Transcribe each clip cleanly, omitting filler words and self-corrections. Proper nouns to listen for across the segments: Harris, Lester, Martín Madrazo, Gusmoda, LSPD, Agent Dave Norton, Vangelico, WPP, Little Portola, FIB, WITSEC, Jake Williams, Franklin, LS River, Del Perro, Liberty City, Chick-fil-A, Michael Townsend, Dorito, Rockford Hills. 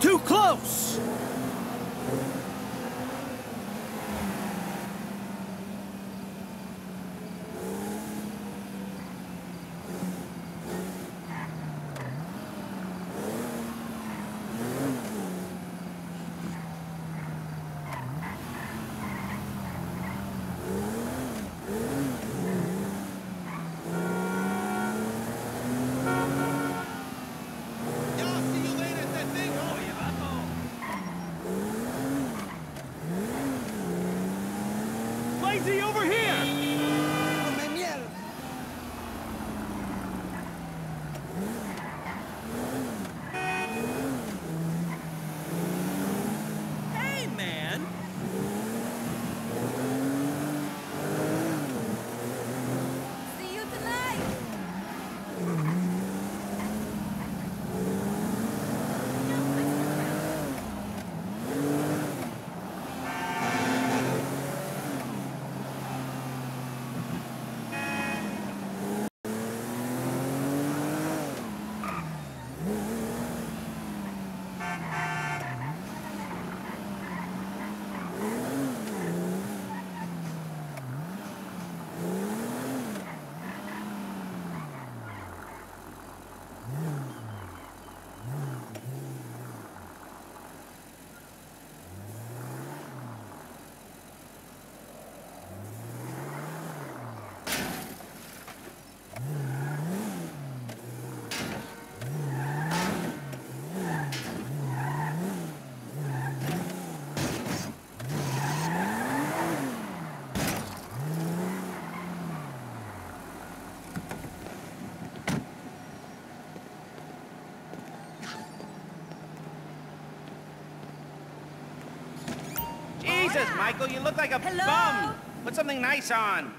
too close! Jesus, Michael, you look like a bum. Put something nice on.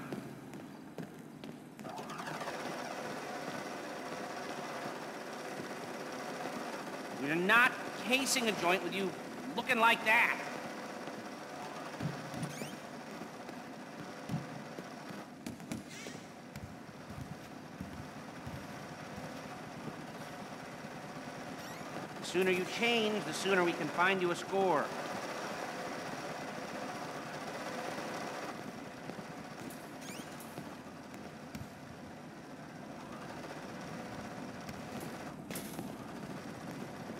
We're not casing a joint with you looking like that. The sooner you change, the sooner we can find you a score.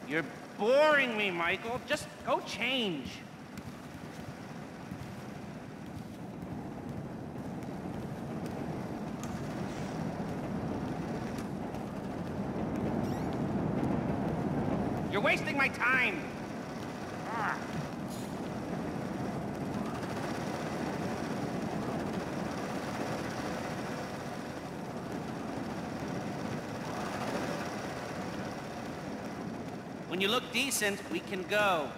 You're boring me, Michael. Just go change. You're wasting my time. When you look decent, we can go.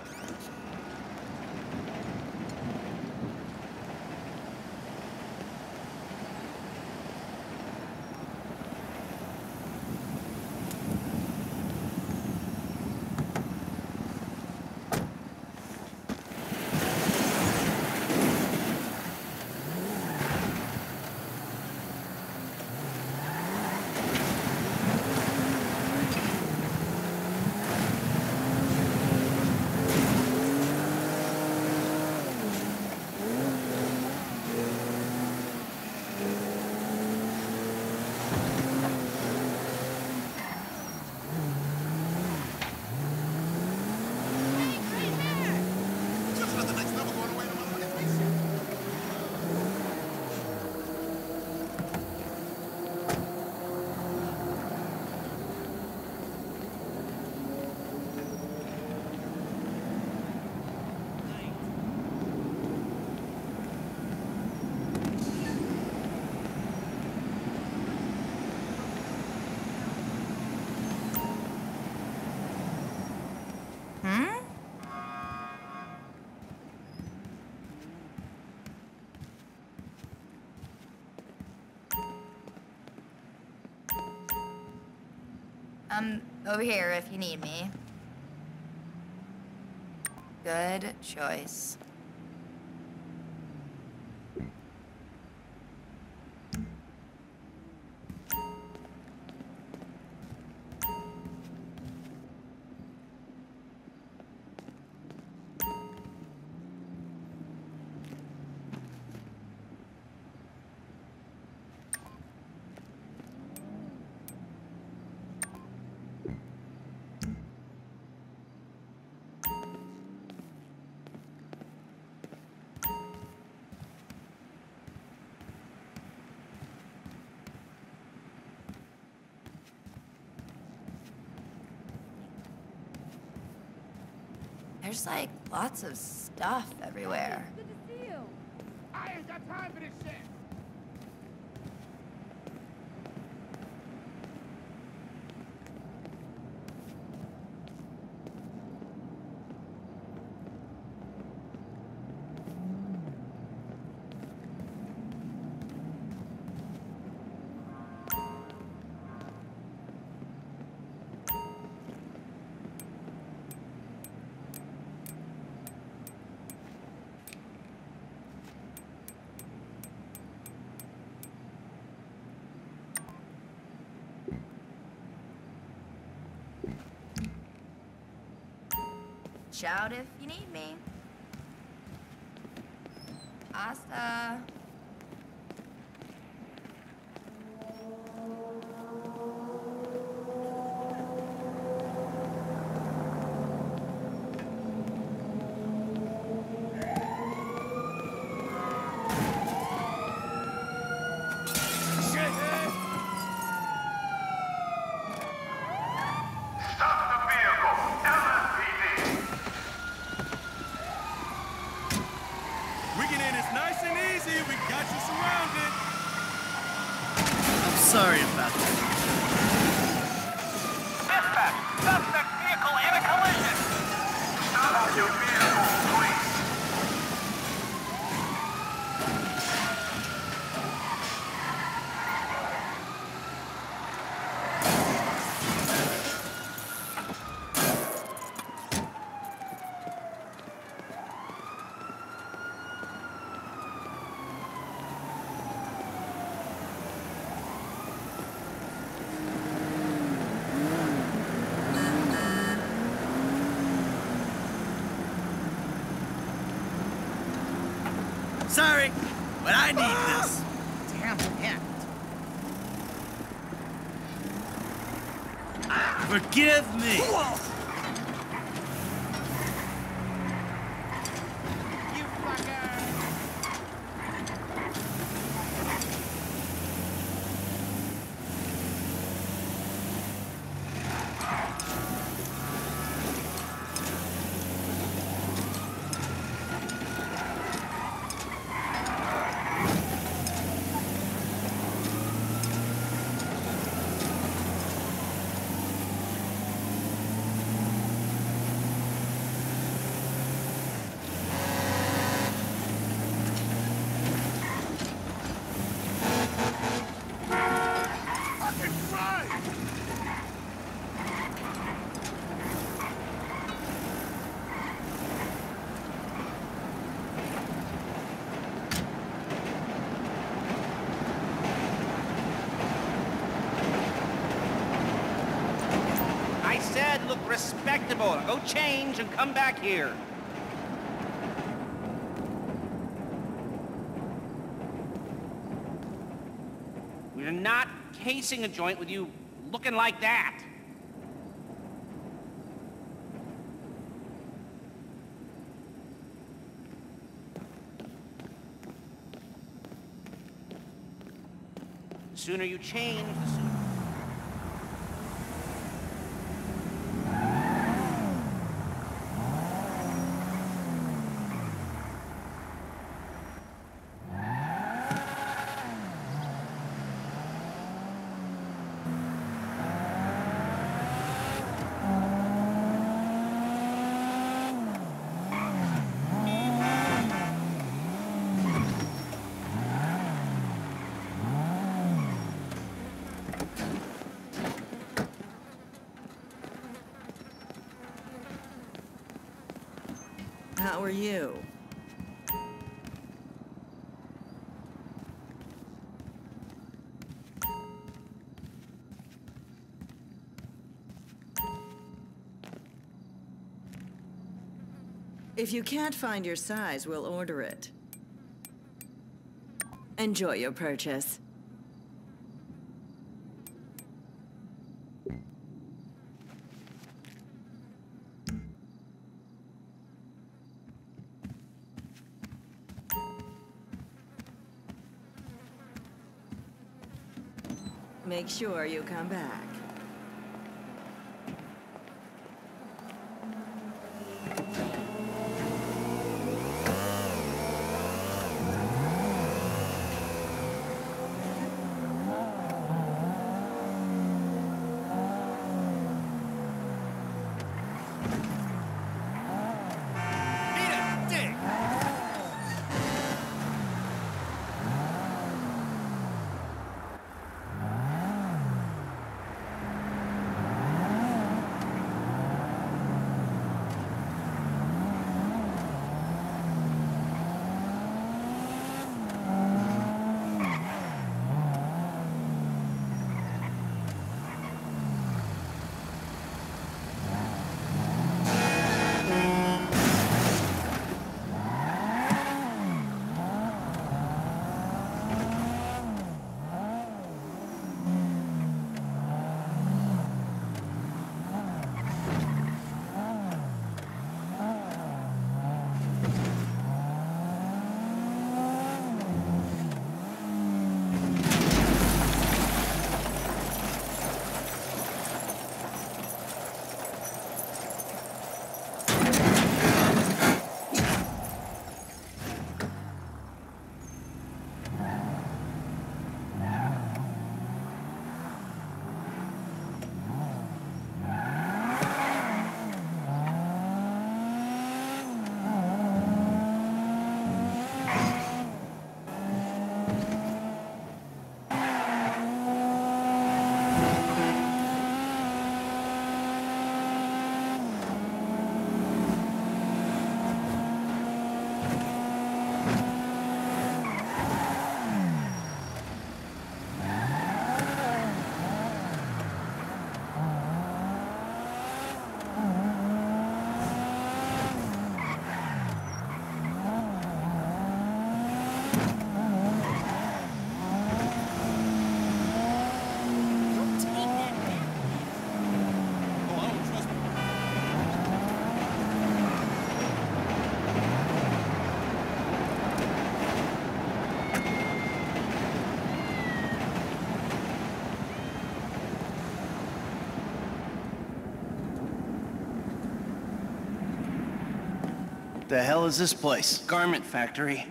I'm over here if you need me. Good choice. There's like lots of stuff everywhere. Good to see you. I ain't got time for this shit. Shout if you need me. Hasta. Sorry, but I need this. Damn it. Forgive me. Whoa. Respectable. Go change and come back here. We're not casing a joint with you looking like that. The sooner you change, the sooner. How are you? If you can't find your size, we'll order it. Enjoy your purchase. Make sure you come back. the hell is this place? Garment factory.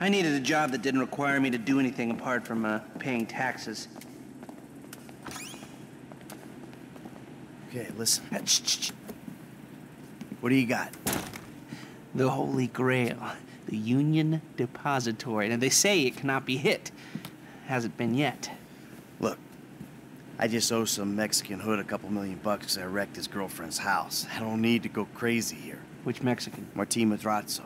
I needed a job that didn't require me to do anything apart from paying taxes. Okay, listen. What do you got? The Holy Grail. The Union Depository. Now, they say it cannot be hit. Hasn't been yet. Look, I just owe some Mexican hood a couple $1,000,000 because I wrecked his girlfriend's house. I don't need to go crazy here. Which Mexican? Martín Madrazo.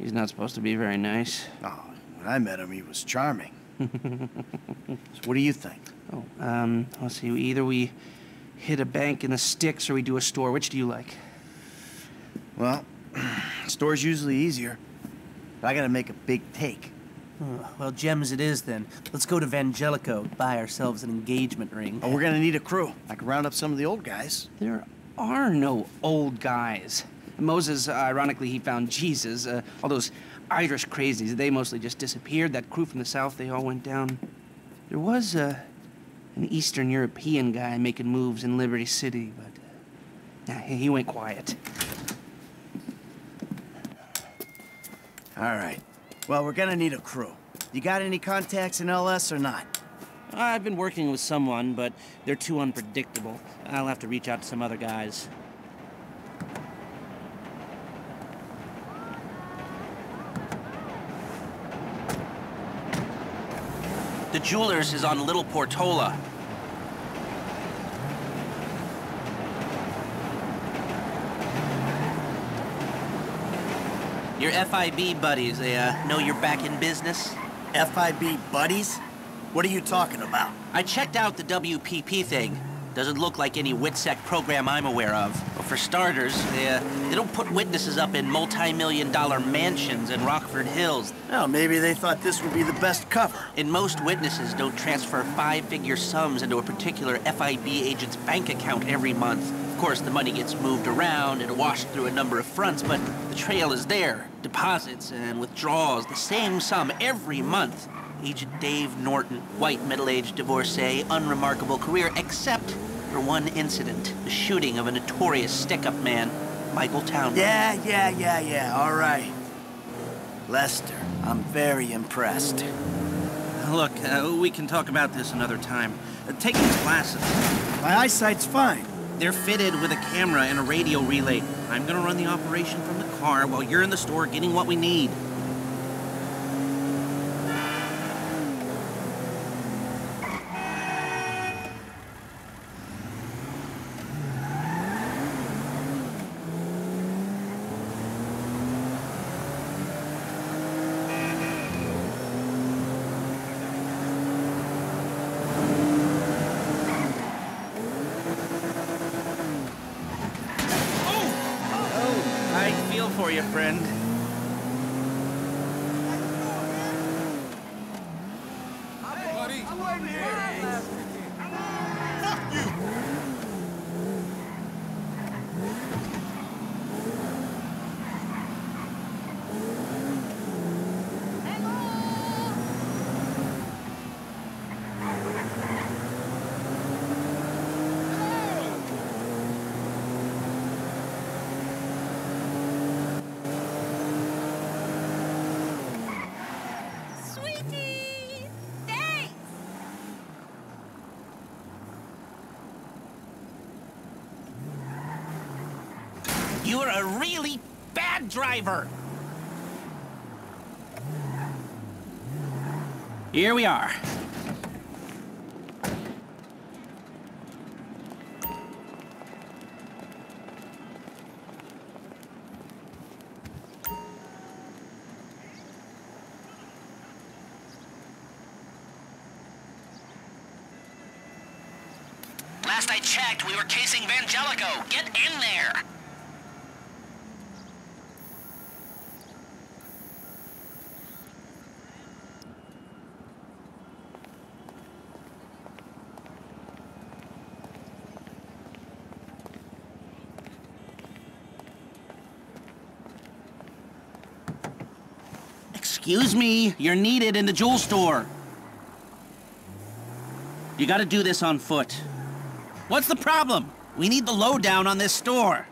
He's not supposed to be very nice. Oh, when I met him, he was charming. So what do you think? Oh, let's see. Either we hit a bank in the sticks or we do a store. Which do you like? Well, store's usually easier. But I gotta make a big take. Well, gems it is then. Let's go to Vangelico, buy ourselves an engagement ring. Oh, we're gonna need a crew. I can round up some of the old guys. There are no old guys. Moses, ironically, he found Jesus. All those Irish crazies, they mostly just disappeared. That crew from the south, they all went down. There was an Eastern European guy making moves in Liberty City, but he went quiet. All right. Well, we're gonna need a crew. You got any contacts in LS or not? I've been working with someone, but they're too unpredictable. I'll have to reach out to some other guys. The jeweler's is on Little Portola. Your FIB buddies, they know you're back in business? FIB buddies? What are you talking about? I checked out the WPP thing. Doesn't look like any WITSEC program I'm aware of. But for starters, they don't put witnesses up in multi-million-dollar mansions in Rockford Hills. Well, maybe they thought this would be the best cover. And most witnesses don't transfer five-figure sums into a particular FIB agent's bank account every month. Of course, the money gets moved around and washed through a number of fronts, but the trail is there. Deposits and withdrawals, the same sum every month. Agent Dave Norton, white middle-aged divorcee, unremarkable career, except for one incident, the shooting of a notorious stick-up man, Michael Townsend. Yeah, all right. Lester, I'm very impressed. Look, we can talk about this another time. Take these glasses. My eyesight's fine. They're fitted with a camera and a radio relay. I'm gonna run the operation from the car while you're in the store getting what we need. For you, friend. Hey, buddy. I'm waiting here. Fuck you. You're a really bad driver. Here we are. Last I checked, we were casing Vangelico. Get in there. Excuse me, you're needed in the jewel store. You gotta do this on foot. What's the problem? We need the lowdown on this store.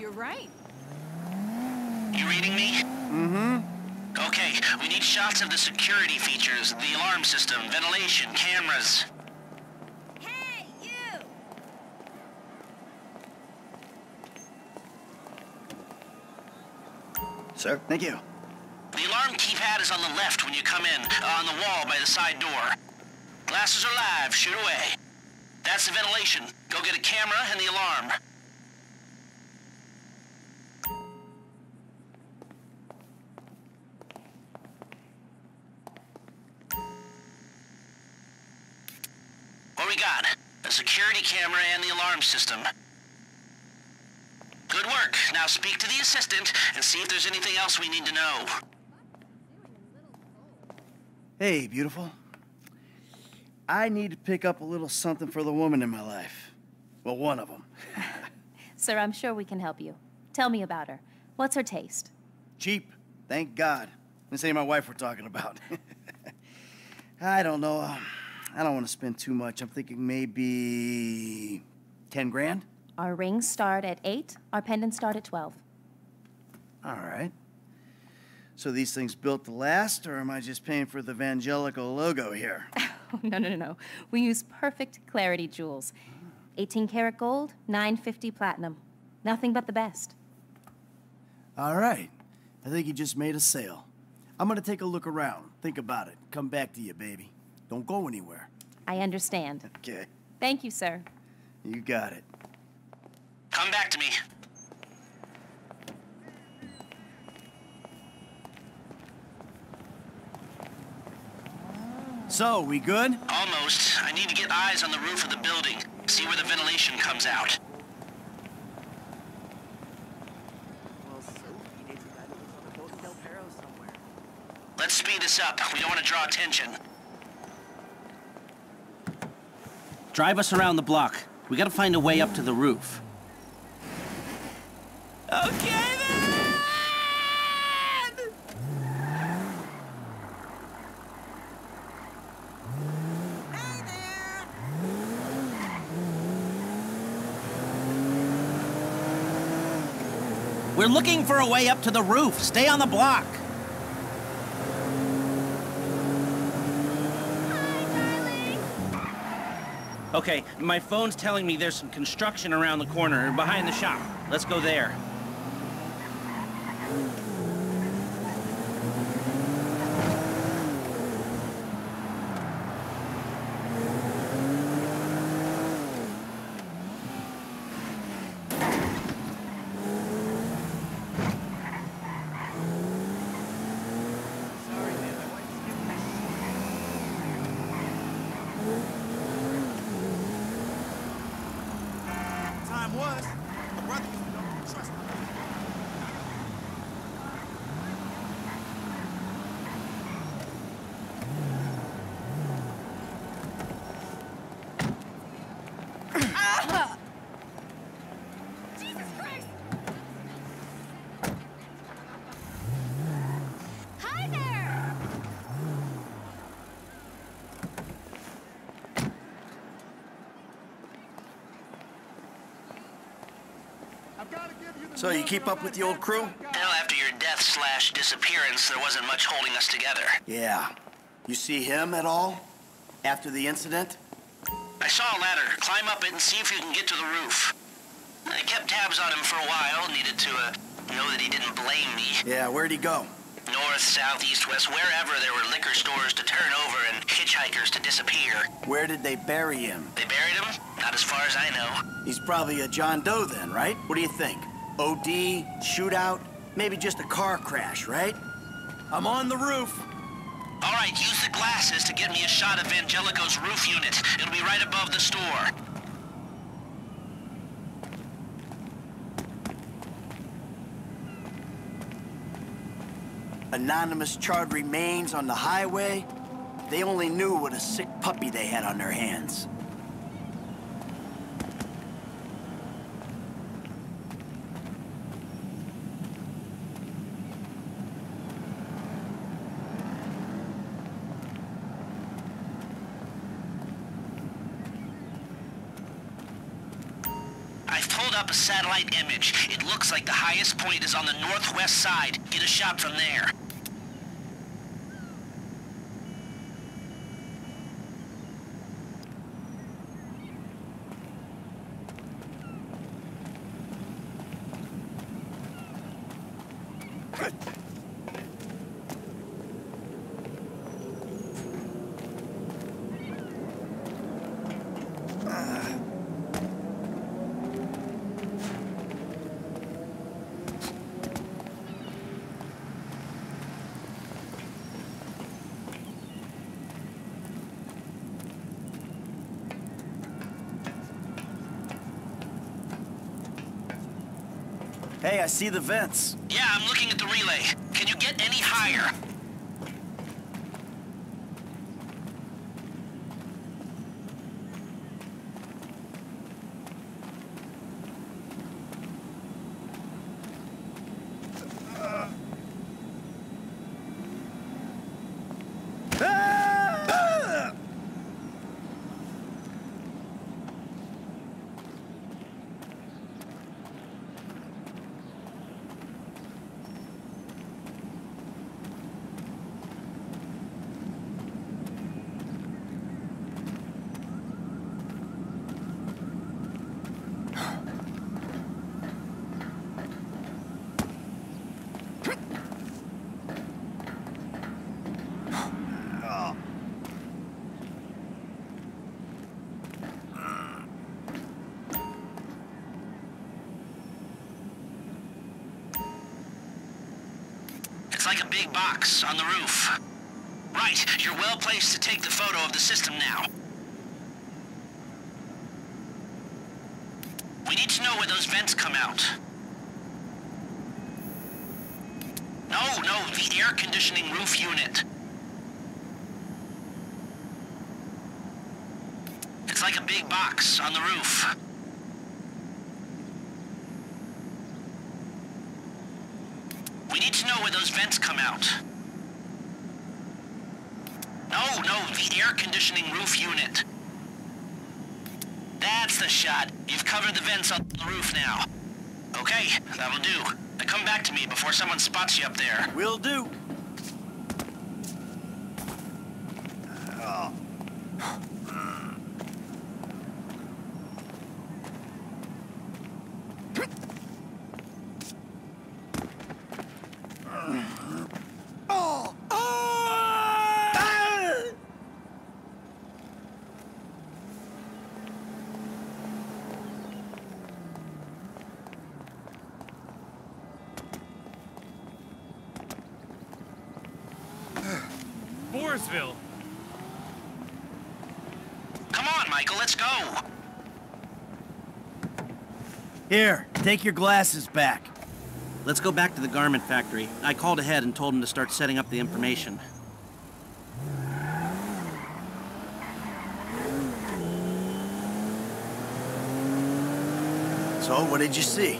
You're right. You reading me? Mm-hmm. Okay, we need shots of the security features, the alarm system, ventilation, cameras. Hey, you! Sir, thank you. The alarm keypad is on the left when you come in, on the wall by the side door. Glasses are live, shoot away. That's the ventilation. Go get a camera and the alarm. What we got? A security camera and the alarm system. Good work. Now speak to the assistant and see if there's anything else we need to know. Hey, beautiful. I need to pick up a little something for the woman in my life. Well, one of them. Sir, I'm sure we can help you. Tell me about her. What's her taste? Cheap. Thank God. This ain't my wife we're talking about. I don't know. I don't want to spend too much. I'm thinking maybe 10 grand? Our rings start at 8. Our pendants start at 12. All right. So these things built to last, or am I just paying for the Vangelico logo here? No. We use perfect clarity jewels. 18 karat gold, 950 platinum. Nothing but the best. All right. I think you just made a sale. I'm going to take a look around. Think about it. Come back to you, baby. Don't go anywhere. I understand. Okay. Thank you, sir. You got it. Come back to me. So, we good? Almost. I need to get eyes on the roof of the building, see where the ventilation comes out. Let's speed this up. We don't want to draw attention. Drive us around the block. We gotta find a way up to the roof. Okay, then! We're looking for a way up to the roof. Stay on the block. Hi, darling. Okay, my phone's telling me there's some construction around the corner, behind the shop. Let's go there. So you keep up with the old crew? Hell, after your death / disappearance, there wasn't much holding us together. Yeah. You see him at all? After the incident? I saw a ladder. Climb up it and see if you can get to the roof. I kept tabs on him for a while. Needed to know that he didn't blame me. Yeah, where'd he go? North, south, east, west, wherever there were liquor stores to turn over and hitchhikers to disappear. Where did they bury him? They buried him? Not as far as I know. He's probably a John Doe then, right? What do you think? OD, shootout, maybe just a car crash, right? I'm on the roof. All right, use the glasses to get me a shot of Vangelico's roof unit. It'll be right above the store. Anonymous charred remains on the highway. They only knew what a sick puppy they had on their hands. up a satellite image. It looks like the highest point is on the northwest side. Get a shot from there. Hey, I see the vents. Yeah, I'm looking at the relay. Can you get any higher? Like a big box on the roof. Right, you're well placed to take the photo of the system now. We need to know where those vents come out. No, the air conditioning roof unit. It's like a big box on the roof. The air conditioning roof unit. That's the shot. You've covered the vents on the roof now. Okay, that'll do. Now come back to me before someone spots you up there. Will do. Come on, Michael, let's go. Here, take your glasses back. Let's go back to the garment factory. I called ahead and told him to start setting up the information. So, what did you see?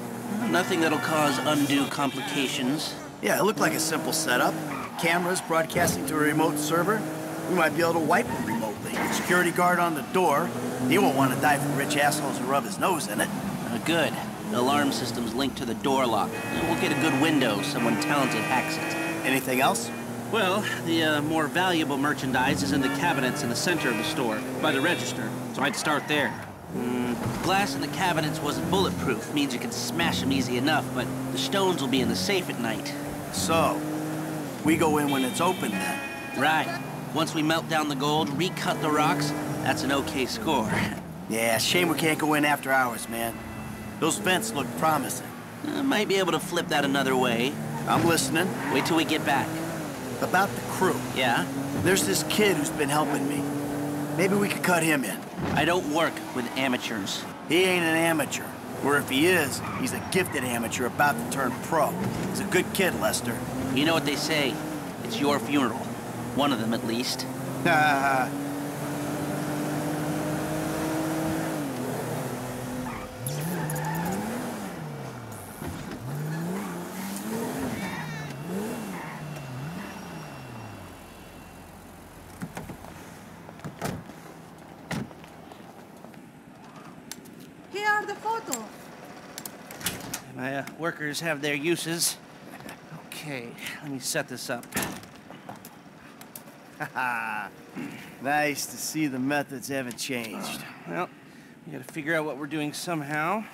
Nothing that'll cause undue complications. Yeah, it looked like a simple setup. Cameras broadcasting to a remote server. We might be able to wipe them remotely. Security guard on the door. He won't want to die for rich assholes who rub his nose in it. Good. The alarm system's linked to the door lock. We'll get a good window. Someone talented hacks it. Anything else? Well, the more valuable merchandise is in the cabinets in the center of the store, by the register. So I'd start there. Glass in the cabinets wasn't bulletproof. Means you can smash them easy enough, but the stones will be in the safe at night. So, we go in when it's open, then? Right. Once we melt down the gold, recut the rocks, that's an okay score. Yeah, shame we can't go in after hours, man. Those vents look promising. Might be able to flip that another way. I'm listening. Wait till we get back. About the crew. Yeah? There's this kid who's been helping me. Maybe we could cut him in. I don't work with amateurs. He ain't an amateur. Or if he is, he's a gifted amateur about to turn pro. He's a good kid, Lester. You know what they say, it's your funeral. One of them, at least. Here are the photos. My workers have their uses. Okay, let me set this up. Nice to see the methods haven't changed. Well, we gotta figure out what we're doing somehow.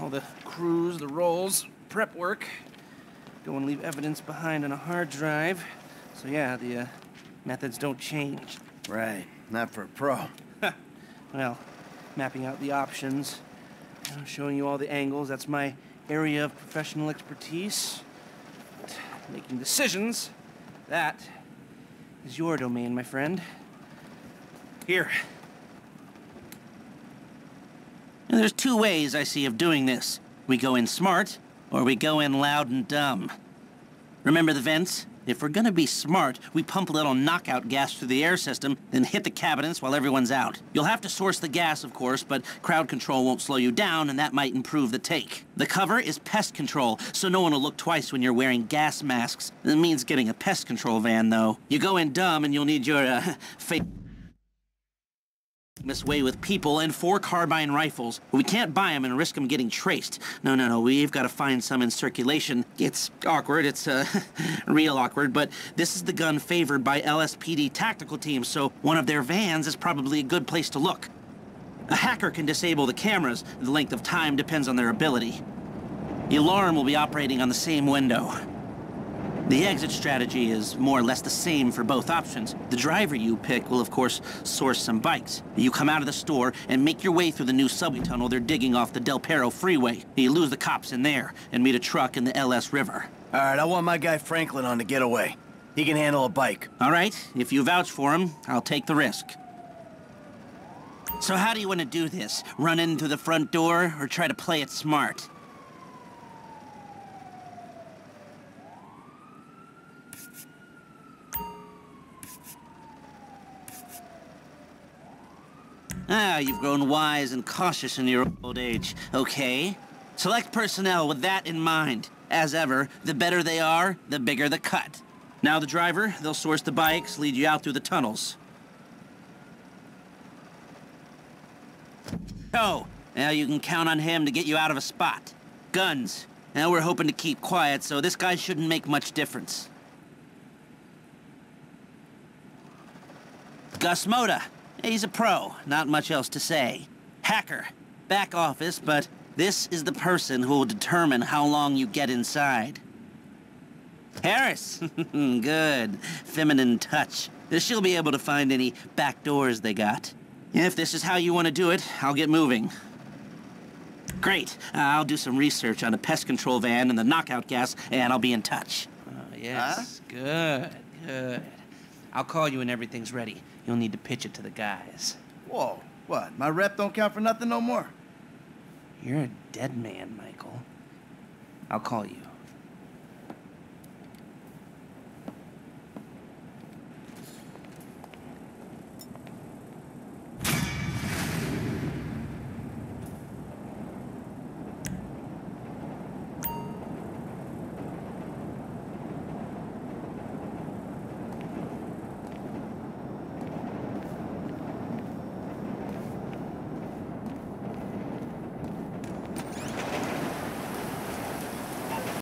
All the crews, the rolls, prep work. Don't want to leave evidence behind on a hard drive. So yeah, the methods don't change. Right, not for a pro. Well, mapping out the options, you know, showing you all the angles, that's my area of professional expertise. But making decisions, that is your domain, my friend. Here. And there's two ways I see of doing this. We go in smart, or we go in loud and dumb. Remember the vents? If we're gonna be smart, we pump a little knockout gas through the air system, then hit the cabinets while everyone's out. You'll have to source the gas, of course, but crowd control won't slow you down, and that might improve the take. The cover is pest control, so no one will look twice when you're wearing gas masks. It means getting a pest control van, though. You go in dumb, and you'll need your, way with people and 4 carbine rifles. We can't buy them and risk them getting traced. No, no, no, we've got to find some in circulation. It's awkward, it's real awkward, but this is the gun favored by LSPD tactical teams, so one of their vans is probably a good place to look. A hacker can disable the cameras. The length of time depends on their ability. The alarm will be operating on the same window. The exit strategy is more or less the same for both options. The driver you pick will, of course, source some bikes. You come out of the store and make your way through the new subway tunnel they're digging off the Del Perro freeway. You lose the cops in there and meet a truck in the LS River. All right, I want my guy Franklin on the getaway. He can handle a bike. All right, if you vouch for him, I'll take the risk. So how do you want to do this? Run in through the front door or try to play it smart? Ah, you've grown wise and cautious in your old age. Okay. Select personnel with that in mind. As ever, the better they are, the bigger the cut. Now the driver, they'll source the bikes, lead you out through the tunnels. Oh, now you can count on him to get you out of a spot. Guns. Now we're hoping to keep quiet, so this guy shouldn't make much difference. Gusmoda. He's a pro, not much else to say. Hacker, back office, but this is the person who will determine how long you get inside. Harris, good, feminine touch. She'll be able to find any back doors they got. If this is how you want to do it, I'll get moving. Great, I'll do some research on the pest control van and the knockout gas, and I'll be in touch. Oh, yes, huh? Good, good. I'll call you when everything's ready. You'll need to pitch it to the guys. Whoa, what? My rep don't count for nothing no more? You're a dead man, Michael. I'll call you.